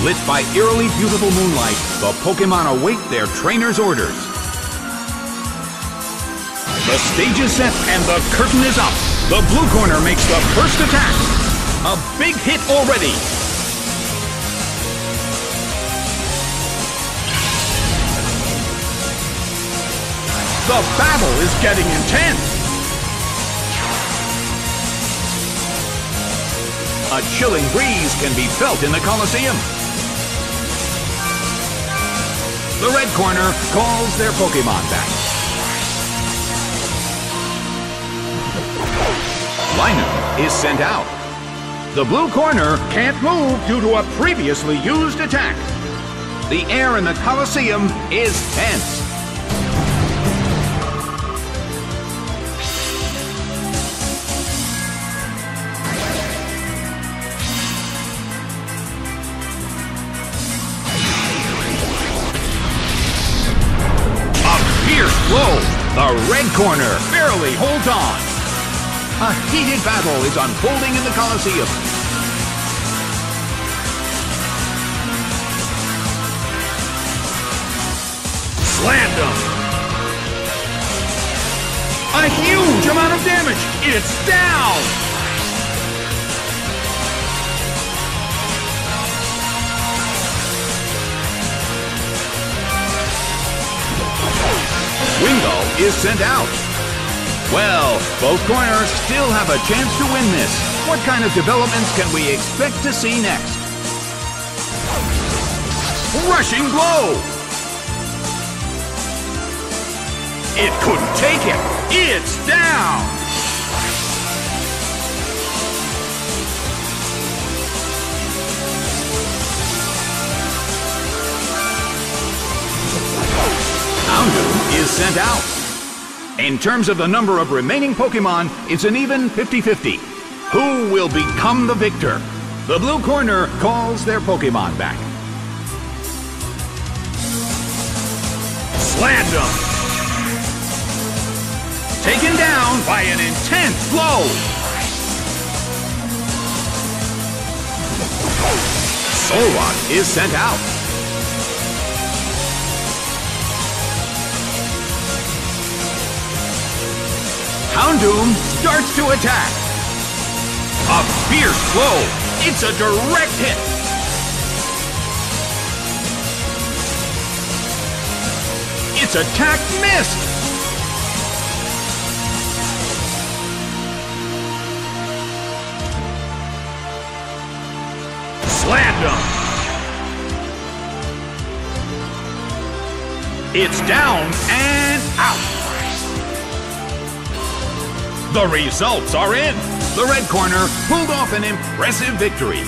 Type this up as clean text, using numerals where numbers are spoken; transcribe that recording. Lit by eerily beautiful moonlight, the Pokémon await their trainer's orders. The stage is set and the curtain is up. The blue corner makes the first attack. A big hit already. The battle is getting intense. A chilling breeze can be felt in the Colosseum. The red corner calls their Pokémon back. Linoone is sent out. The blue corner can't move due to a previously used attack. The air in the Colosseum is tense. The red corner barely holds on. A heated battle is unfolding in the Colosseum. Slandum! A huge amount of damage! It's down! Wingo is sent out. Well, both corners still have a chance to win this. What kind of developments can we expect to see next? Rushing blow! It couldn't take it. It's down! Houndoom is sent out. In terms of the number of remaining Pokémon, it's an even 50-50. Who will become the victor? The blue corner calls their Pokémon back. Slandum! Taken down by an intense blow! Solrock is sent out. Houndoom starts to attack. A fierce blow. It's a direct hit. Its attack missed. Slandum. It's down and out. The results are in! The red corner pulled off an impressive victory.